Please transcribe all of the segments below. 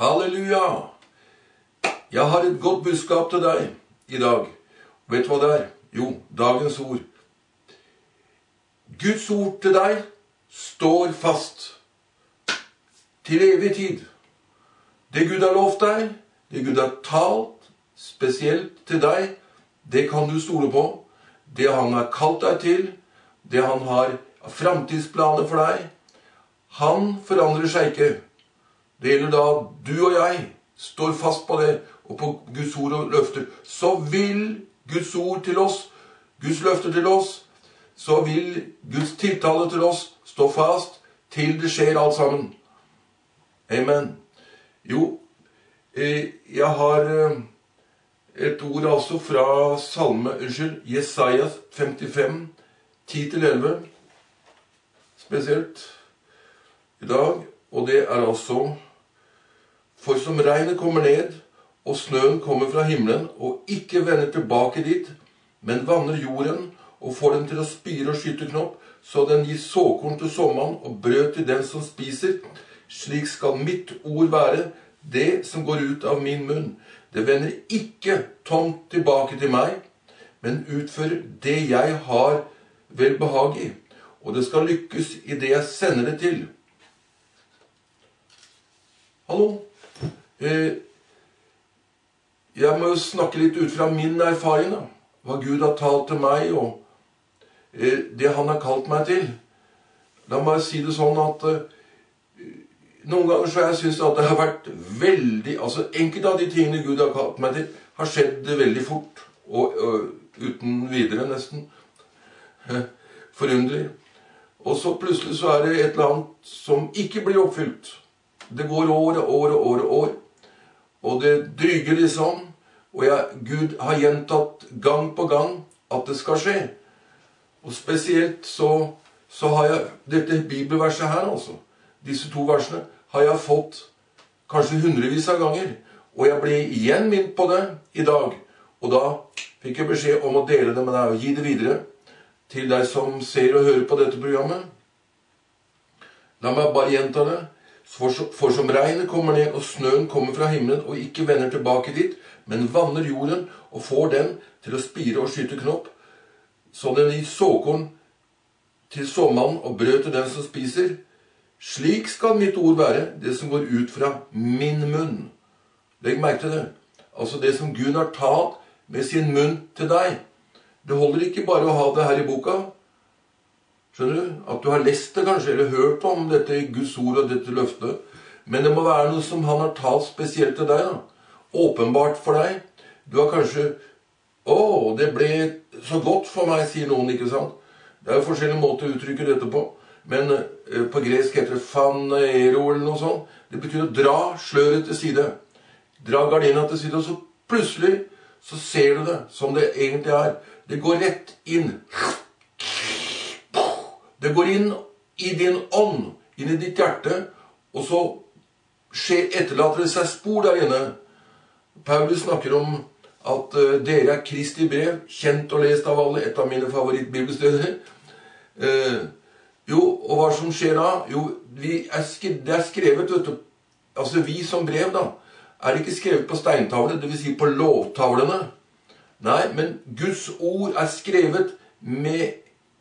Halleluja! Jeg har et godt budskap til deg i dag. Vet du hva det er? Jo, dagens ord. Guds ord til deg står fast til evig tid. Det Gud har lovt deg, det Gud har talt spesielt til deg, det kan du stole på. Det han har kalt deg til, det han har framtidsplaner for deg, han forandrer seg ikke. Det gjelder da du og jeg står fast på det, og på Guds ord og løfter. Så vil Guds ord til oss, Guds løfter til oss, så vil Guds tiltale til oss stå fast til det skjer alt sammen. Amen. Jo, jeg har et ord altså fra Jesaja 55,10-11, spesielt i dag, og det er altså: for som regnet kommer ned, og snøen kommer fra himmelen, og ikke vender tilbake dit, men vanner jorden, og får den til å spire og skyte knopp, så den gir såkorn til sommeren, og brød til den som spiser. Slik skal mitt ord være, det som går ut av min munn. Det vender ikke tomt tilbake til meg, men utfører det jeg har velbehag i, og det skal lykkes i det jeg sender det til. Hallo? Jeg må jo snakke litt ut fra min erfaring, da. Hva Gud har talt til meg, og det han har kalt meg til. La meg si det sånn at noen ganger så jeg synes at det har vært veldig, altså enkelte av de tingene Gud har kalt meg til, har skjedd veldig fort, og uten videre nesten. Forunderlig. Og så plutselig så er det et eller annet som ikke blir oppfylt. Det går år og år og år og år, og det dryger liksom. Og Gud har gjentatt gang på gang at det skal skje. Og spesielt så har jeg dette bibelverset her altså. Disse to versene har jeg fått kanskje hundrevis av ganger. Og jeg ble igjen minnet på det i dag. Og da fikk jeg beskjed om å dele det med deg og gi det videre til deg som ser og hører på dette programmet. La meg bare gjenta det. For som regnet kommer ned, og snøen kommer fra himmelen, og ikke vender tilbake dit, men vanner jorden og får den til å spire og skyte knopp, så den gir såkorn til sommeren og brød til den som spiser. Slik skal mitt ord være, det som går ut fra min munn. Legg merke til det. Altså det som Gud har talt med sin munn til deg. Det holder ikke bare å ha det her i boka. Skjønner du? At du har lest det kanskje, eller hørt om dette Guds ord og dette løftet. Men det må være noe som han har talt spesielt til deg, da. Åpenbart for deg. Du har kanskje, det ble så godt for meg, sier noen, ikke sant? Det er jo forskjellige måter å uttrykke dette på. Men på gresk heter det fanero eller noe sånt. Det betyr å dra sløret til side. Dra gardina til side, og så plutselig så ser du det som det egentlig er. Det går rett inn. Det går inn i din ånd, inn i ditt hjerte, og så etterlater det seg spor der inne. Paulus snakker om at dere er Kristi brev, kjent og lest av alle, et av mine favorittbibelsteder. Og hva som skjer da? Jo, det er skrevet, vet du, altså vi som brev da, er ikke skrevet på steintavler, det vil si på lovtavlene. Nei, men Guds ord er skrevet med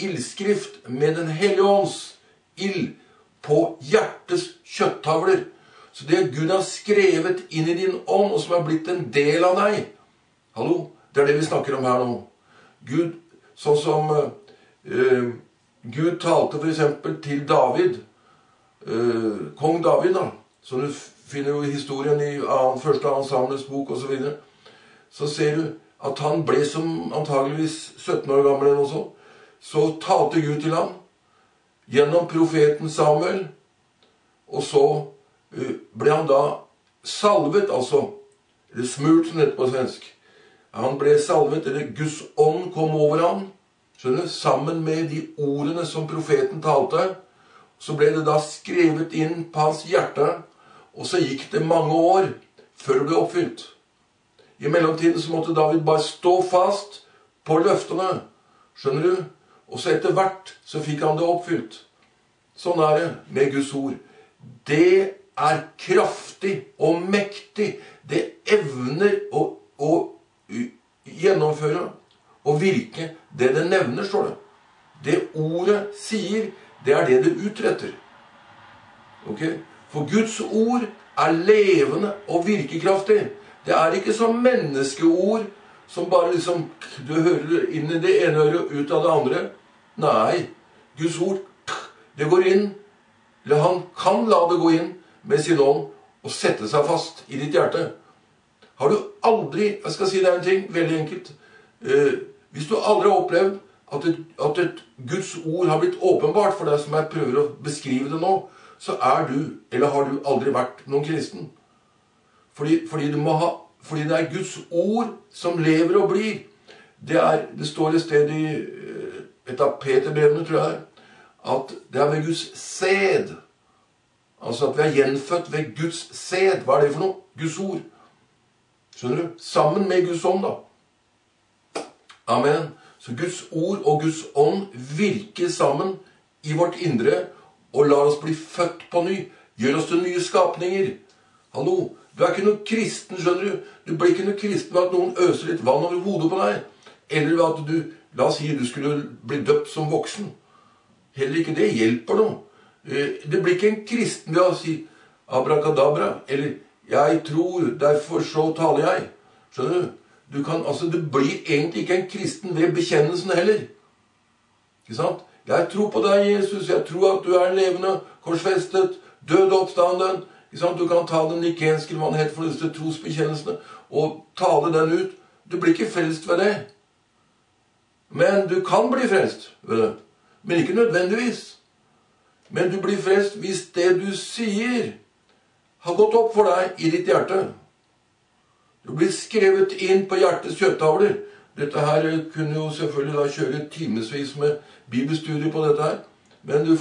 ildskrift, med den hellige ånds ild, på hjertes kjøtttavler. Så det Gud har skrevet inn i din ånd, og som har blitt en del av deg. Hallo? Det er det vi snakker om her nå. Gud, sånn som Gud talte for eksempel til David, kong David da, som du finner jo i historien i første av hans Samuels bok og så videre, så ser du at han ble som antageligvis 17 år gammel eller noe sånt. Så talte Gud til ham gjennom profeten Samuel, og så ble han da salvet, altså, eller smurt som dette på svensk. Han ble salvet, eller Guds ånd kom over ham, skjønner du, sammen med de ordene som profeten talte. Så ble det da skrevet inn på hans hjerte, og så gikk det mange år før det ble oppfylt. I mellomtiden så måtte David bare stå fast på løftene, skjønner du? Og så etter hvert så fikk han det oppfylt. Sånn er det med Guds ord. Det er kraftig og mektig. Det evner å gjennomføre og virke det det nevner, står det. Det ordet sier, det er det det utretter. Ok? For Guds ord er levende og virkekraftig. Det er ikke som menneskeord som bare liksom du hører inn i det ene øret ut av det andre. Nei, Guds ord, det går inn. Eller han kan la det gå inn med sin ånd og sette seg fast i ditt hjerte. Har du aldri, jeg skal si deg en ting, veldig enkelt. Hvis du aldri har opplevd at et Guds ord har blitt åpenbart for deg, som jeg prøver å beskrive det nå, så er du, eller har du aldri vært noen kristen. Fordi det er Guds ord som lever og blir. Det står et sted i et av Peterbrevene, tror jeg, at det er ved Guds sæd. Altså at vi er gjenfødt ved Guds sæd. Hva er det for noe? Guds ord. Skjønner du? Sammen med Guds ånd, da. Amen. Så Guds ord og Guds ånd virker sammen i vårt indre og lar oss bli født på ny. Gjør oss til nye skapninger. Hallo? Du er ikke noe kristen, skjønner du. Du blir ikke noe kristen ved at noen øser litt vann over hodet på deg. Eller ved at du, la oss si, du skulle bli døpt som voksen. Heller ikke det hjelper noe. Du blir ikke en kristen ved å si abrakadabra. Eller jeg tror, derfor så taler jeg. Skjønner du? Du blir egentlig ikke en kristen ved bekjennelsen heller. Ikke sant? Jeg tror på deg, Jesus. Jeg tror at du er levende, korsfestet, død og oppstanden. Du kan ta den nikenske, eller hva den heter for disse trosbekjennelsene, og tale den ut. Du blir ikke frelst ved det. Men du kan bli frelst ved det. Men ikke nødvendigvis. Men du blir frelst hvis det du sier har gått opp for deg i ditt hjerte. Du blir skrevet inn på hjertets kjøttavler. Dette her kunne jo selvfølgelig da kjøre timesvis med bibelstudier på dette her. Men du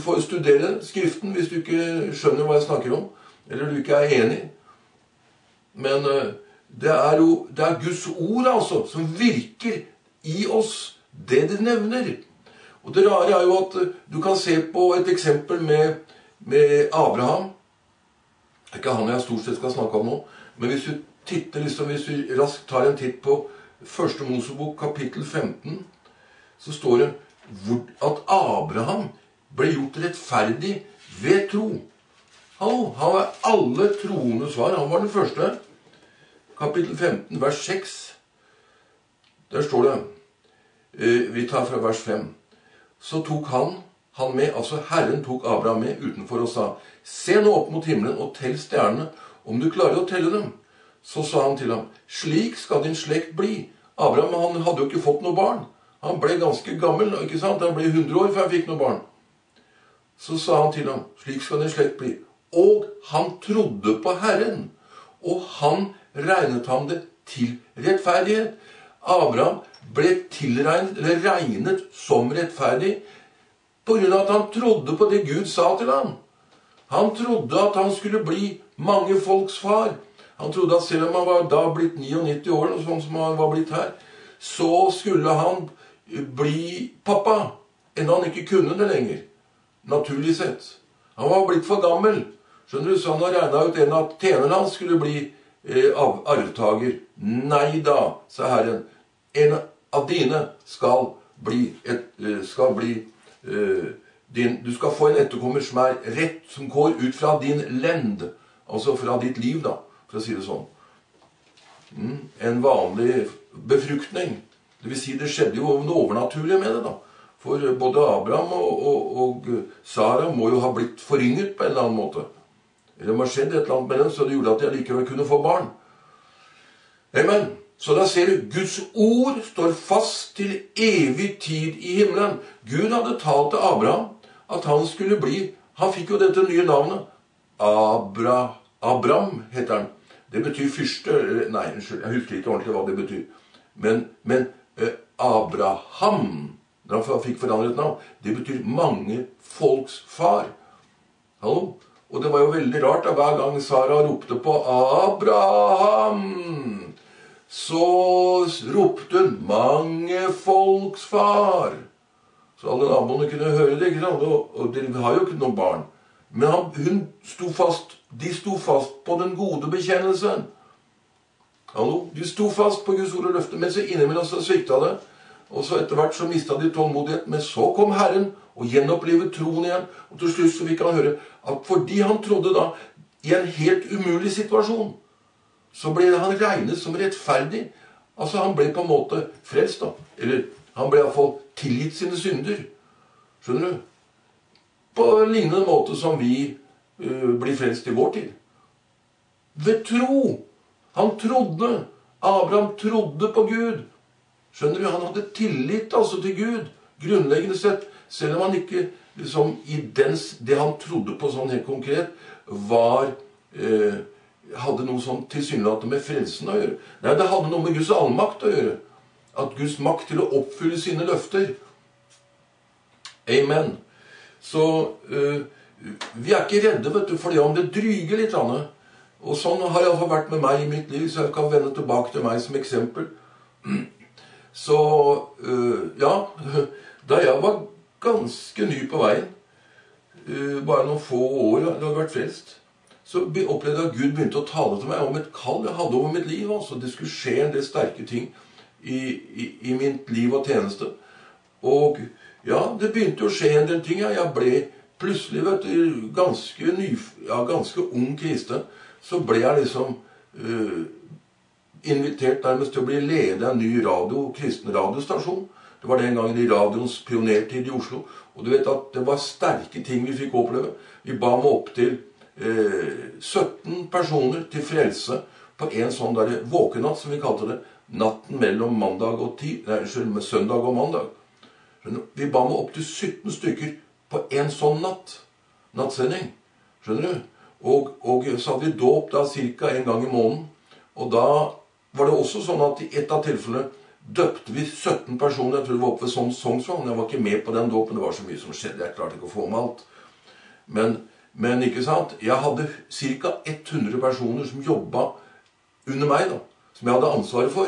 får studere skriften hvis du ikke skjønner hva jeg snakker om, eller du ikke er enig. Men det er Guds ord, altså, som virker i oss, det det nevner. Og det rare er jo at du kan se på et eksempel med Abraham. Det er ikke han jeg stort sett skal snakke om nå, men hvis vi raskt tar en titt på 1. Mosebok kapittel 15, så står det at Abraham ble gjort rettferdig ved tro. Han var alle troende svar. Han var den første. Kapittel 15, vers 6. Der står det. Vi tar fra vers 5. Så tok han med, altså Herren tok Abraham med utenfor og sa: «Se nå opp mot himmelen og tell stjernene, om du klarer å telle dem.» Så sa han til ham: «Slik skal din slekt bli.» Abraham, han hadde jo ikke fått noe barn. Han ble ganske gammel, ikke sant? Han ble 100 år før han fikk noen barn. Så sa han til ham: «Slik skal din slekt bli.» Og han trodde på Herren, og han regnet ham det til rettferdighet. Abraham ble regnet som rettferdig på grunn av at han trodde på det Gud sa til ham. Han trodde at han skulle bli mange folks far. Han trodde at selv om han var da blitt 99 år, sånn som han var blitt her, så skulle han bli pappa, enn han ikke kunne det lenger. Naturlig sett. Han var blitt for gammel. Skjønner du, så han har regnet ut en av tjenerne hans skulle bli arvtaker. Nei da, sa Herren. En av dine du skal få en etterkommer som er rett, som går ut fra din lend. Altså fra ditt liv, da, for å si det sånn. En vanlig befruktning. Det vil si, det skjedde jo noe overnaturlig med det, da. For både Abraham og Sara må jo ha blitt forynget på en eller annen måte. Eller må ha skjedd et eller annet med dem, så det gjorde at de likevel kunne få barn. Amen. Så da ser du, Guds ord står fast til evig tid i himmelen. Gud hadde talt til Abraham at han skulle bli, han fikk jo dette nye navnet, Abram heter han. Det betyr fyrste, nei, jeg husker ikke ordentlig hva det betyr. Men Abraham, da han fikk forandret navn, det betyr mange folks far. Hallo? Og det var jo veldig rart da hver gang Sara ropte på Abraham, så ropte hun mange folks far. Så alle naboene kunne høre det, ikke sant? Og de har jo ikke noen barn. Men hun sto fast, de sto fast på den gode bekjennelsen. Hallo? De sto fast på Guds ord og løfte, men så innimellom så svikta det. Og så etter hvert så mistet de tålmodighet, men så kom Herren og gjenopplivet troen igjen. Og til slutt så fikk han høre at fordi han trodde da, i en helt umulig situasjon, så ble han regnet som rettferdig. Altså han ble på en måte frelst da, eller han ble i hvert fall tilgitt sine synder. Skjønner du? På en lignende måte som vi blir frelst i vår tid. Ved tro. Han trodde. Abraham trodde på Gud. Skjønner du? Han hadde tillit altså til Gud. Grunnleggende sett. Selv om han ikke liksom, i det han trodde på sånn helt konkret var, hadde noe sånn tilsynelatende med frelsen å gjøre. Nei, det hadde noe med Guds allmakt å gjøre. At Guds makt til å oppfylle sine løfter. Amen. Så vi er ikke redde, vet du, fordi om det dryger litt annet. Og sånn har jeg altså vært med meg i mitt liv, så jeg kan vende tilbake til meg som eksempel. Så, ja, da jeg var ganske ny på veien, bare noen få år, det hadde vært frelst, så opplevde jeg at Gud begynte å tale til meg om et kall jeg hadde over mitt liv. Altså, det skulle skje en del sterke ting i mitt liv og tjeneste. Og ja, det begynte å skje en del ting. Jeg ble plutselig, vet du, ganske ung kristen. Så ble jeg liksom invitert nærmest til å bli leder av en ny radio, kristen radiostasjon. Det var den gangen i radioens pionertid i Oslo. Og du vet at det var sterke ting vi fikk oppleve. Vi ba med opp til 17 personer til frelse på en sånn der våkenatt, som vi kalte det. Natten mellom søndag og mandag. Vi ba med opp til 17 stykker på en sånn nattsending, skjønner du? Og så hadde vi dåp da cirka en gang i måneden, og da var det også sånn at i et av tilfellene døpte vi 17 personer, jeg tror det var oppe ved sånn Sognsvann, jeg var ikke med på den dåpen, det var så mye som skjedde, jeg klarte ikke å få med alt. Men ikke sant, jeg hadde cirka 100 personer som jobbet under meg da, som jeg hadde ansvaret for,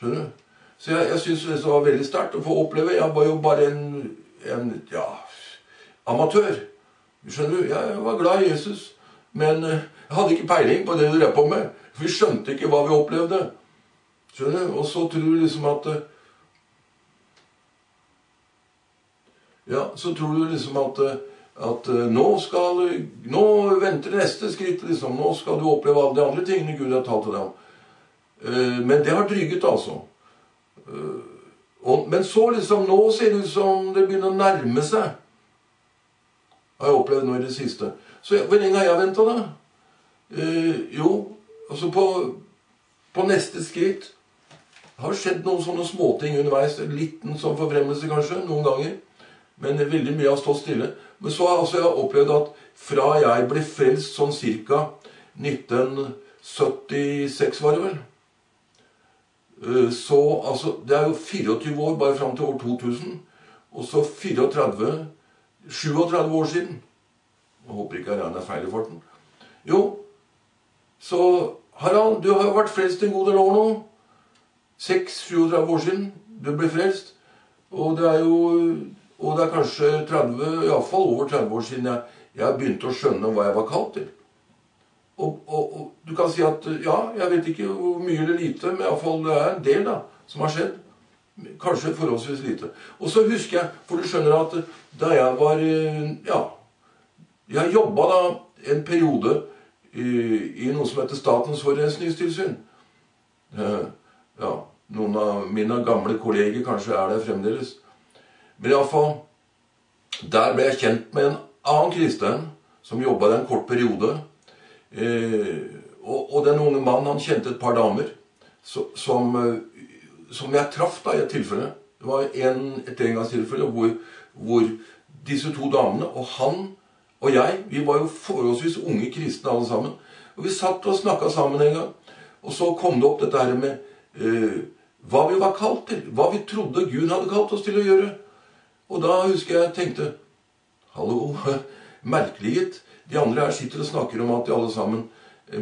skjønner du? Så jeg synes det var veldig sterkt å få oppleve. Jeg var jo bare en amatør. Skjønner du? Jeg var glad i Jesus, men jeg hadde ikke peiling på det du drev på med. Vi skjønte ikke hva vi opplevde. Skjønner du? Og så tror du liksom at nå venter det neste skritt liksom. Nå skal du oppleve alle de andre tingene Gud har tatt til deg. Men det har dryget altså. Men så liksom nå ser det ut som det begynner å nærme seg. Har jeg opplevd nå i det siste. Så hvor lenge har jeg ventet da? Altså på neste skritt har det skjedd noen sånne småting underveis. Liten sånn forfremmelse kanskje, noen ganger. Men veldig mye har stått stille. Men så har altså jeg opplevd at fra jeg ble frelst sånn cirka 1976 var det vel. Så, altså, det er jo 24 år bare frem til år 2000, og så 37 år siden. Jeg håper ikke Harald er feil i farten. Jo, så Harald, du har jo vært frelst en god del år nå. 37 år siden du ble frelst, og det er jo, og det er kanskje 30, i hvert fall over 30 år siden jeg begynte å skjønne hva jeg var kalt til. Og du kan si at, ja, jeg vet ikke hvor mye eller lite, men i hvert fall det er en del da, som har skjedd. Kanskje forholdsvis lite. Og så husker jeg, for du skjønner at da jeg var, ja, jeg jobbet da en periode i noe som heter Statens forurensningstilsyn. Ja, noen av mine gamle kolleger kanskje er der fremdeles. Men i hvert fall, der ble jeg kjent med en annen kristen som jobbet en kort periode. Og den unge mannen, han kjente et par damer som jeg traff da i et tilfelle. Det var et engangstilfelle hvor disse to damene og han og jeg, vi var jo forholdsvis unge kristne alle sammen, og vi satt og snakket sammen en gang, og så kom det opp dette her med hva vi var kalt til, hva vi trodde Gud hadde kalt oss til å gjøre. Og da husker jeg tenkte, hallo, merkeliget. De andre her sitter og snakker om at de alle sammen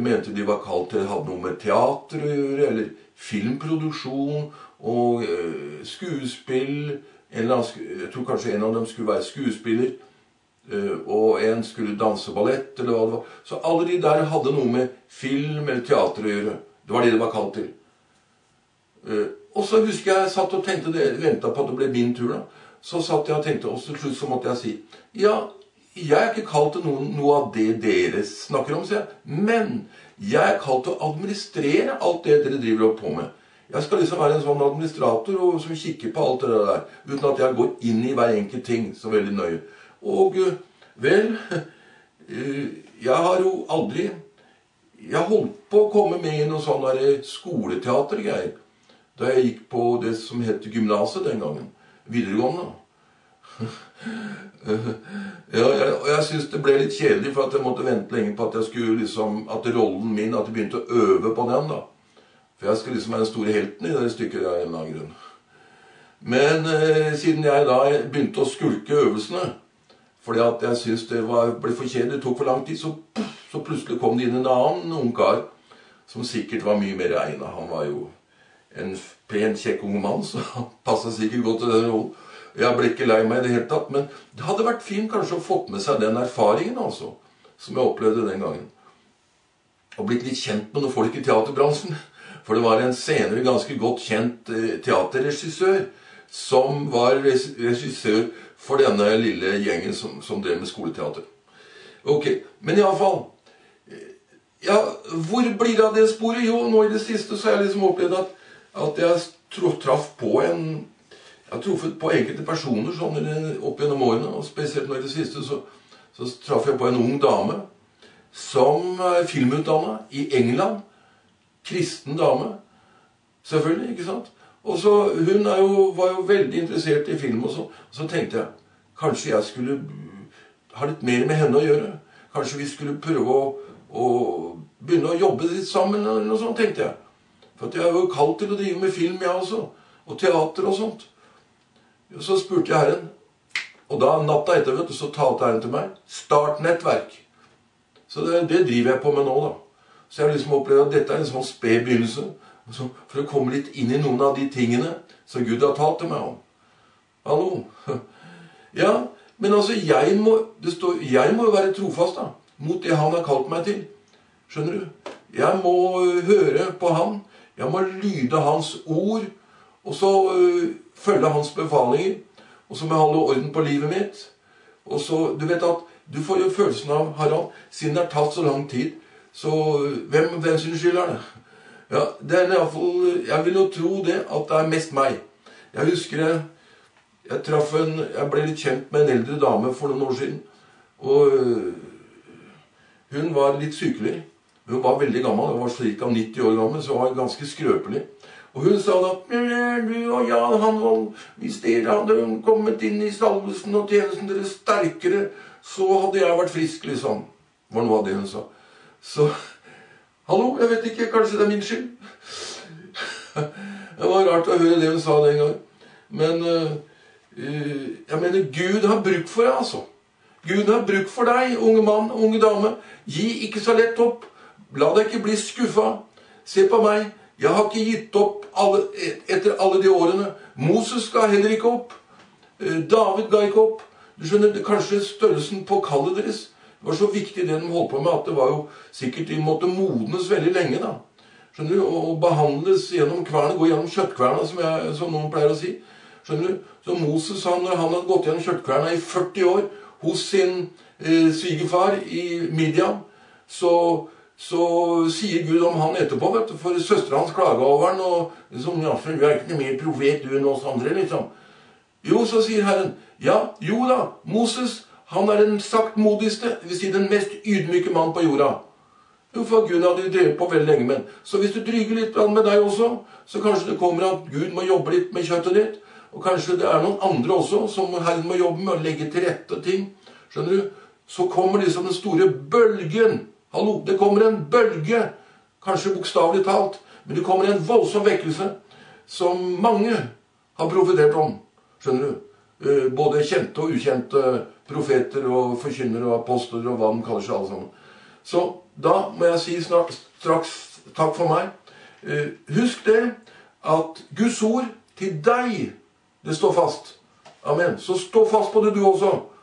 mente de var kalt til, hadde noe med teater å gjøre, eller filmproduksjon, og skuespill, jeg tror kanskje en av dem skulle være skuespiller, og en skulle danse ballett eller hva det var. Så alle de der hadde noe med film eller teater å gjøre. Det var det det var kalt til. Og så husker jeg satt og tenkte det, ventet på at det ble min tur da. Så satt jeg og tenkte, og til slutt så måtte jeg si, ja, jeg er ikke kalt til noe av det dere snakker om, sier jeg. Men jeg er kalt til å administrere alt det dere driver opp på med. Jeg skal liksom være en sånn administrator som kikker på alt det der, uten at jeg går inn i hver enkelt ting så veldig nøye. Og vel, jeg har jo aldri, jeg holdt på å komme med i noen sånne skoleteatergreier, da jeg gikk på det som heter gymnaset den gangen, videregående. Ja, jeg synes det ble litt kjedelig, for at jeg måtte vente lenge på at jeg skulle liksom, at rollen min, at jeg begynte å øve på den da. For jeg skulle liksom være den store helten i det stykket der, en eller annen grunn. Men siden jeg da begynte å skulke øvelsene, fordi at jeg synes det ble for kjedelig, det tok for lang tid, så plutselig kom det inn en annen ung kar, som sikkert var mye mer egnet. Han var jo en pen, kjekk ung mann, så han passet sikkert godt til den rollen. Jeg ble ikke lei meg i det hele tatt, men det hadde vært fint kanskje å fått med seg den erfaringen altså, som jeg opplevde den gangen. Og blitt litt kjent med noen folk i teaterbransjen, for det var en senere ganske godt kjent teaterregissør, som var regissør for denne lille gjengen som drev med skoleteater. Ok, men i alle fall, ja, hvor blir det av det sporet? Jo, nå i det siste så har jeg liksom opplevd at jeg truffet på enkelte personer sånn opp gjennom årene, og spesielt nå i det siste så traff jeg på en ung dame som filmutdannet i England, kristen dame, selvfølgelig, ikke sant? Og så hun var jo veldig interessert i film og sånn, og så tenkte jeg, kanskje jeg skulle ha litt mer med henne å gjøre. Kanskje vi skulle prøve å begynne å jobbe litt sammen, eller noe sånt, tenkte jeg. For at jeg var jo kalt til å drive med film, jeg også, og teater og sånt. Og så spurte jeg herren, og da natta etter, vet du, så talte herren til meg, start nettverk. Så det driver jeg på med nå da. Så jeg har liksom opplevd at dette er en sånn sped begynnelse, for å komme litt inn i noen av de tingene som Gud har talt til meg om. Hallo? Ja, men altså, jeg må jo være trofast da, mot det han har kalt meg til. Skjønner du? Jeg må høre på han, jeg må lyde hans ord, og så følge hans befalinger, og så må jeg holde orden på livet mitt. Og så, du vet at, du får jo følelsen av, Harald, siden det har tatt så lang tid, så hvem synes skyld er det? Ja, det er i hvert fall, jeg vil jo tro det, at det er mest meg. Jeg husker jeg ble litt kjent med en eldre dame for noen år siden, og hun var litt sykelig. Hun var veldig gammel, hun var cirka 90 år gammel, så hun var ganske skrøpelig. Og hun sa da, du og ja, han var, hvis dere hadde kommet inn i salvelsen og tjenesten deres sterkere, så hadde jeg vært frisk, liksom. Var noe av det hun sa. Så... Hallo, jeg vet ikke, kanskje det er min skyld. Det var rart å høre det hun sa den gangen. Men jeg mener, Gud har bruk for deg, altså. Gud har bruk for deg, unge mann, unge dame. Gi ikke så lett opp. La deg ikke bli skuffet. Se på meg. Jeg har ikke gitt opp etter alle de årene. Moses ga heller ikke opp. David ga ikke opp. Du skjønner, kanskje størrelsen på kallet deres. Det var så viktig det de holdt på med, at det var jo sikkert de måtte modnes veldig lenge da. Skjønner du? Og behandles gjennom kverne, gå gjennom kjøttkverna, som noen pleier å si. Skjønner du? Så Moses, når han hadde gått gjennom kjøttkverna i 40 år, hos sin svigerfar i Midian, så sier Gud om han etterpå, vet du, for søsteren hans klaget over han, og liksom, ja, for vi er ikke mer profet du enn oss andre, liksom. Jo, så sier Herren, ja, jo da, Moses, han er den saktmodigste, vil si den mest ydmyke mann på jorda. Jo, for Gud hadde jo drevet på veldig lenge, men. Så hvis du dryger litt med deg også, så kanskje det kommer at Gud må jobbe litt med kjøttet ditt, og kanskje det er noen andre også, som Herren må jobbe med å legge til rette ting. Skjønner du? Så kommer liksom den store bølgen. Hallo, det kommer en bølge, kanskje bokstavlig talt, men det kommer en voldsom vekkelse, som mange har profetert om. Skjønner du? Både kjente og ukjente profeter og forkynnere og apostler og hva de kaller seg alle sammen. Så da må jeg si straks takk for meg. Husk det at Guds ord til deg, det står fast. Amen. Så stå fast på det du også.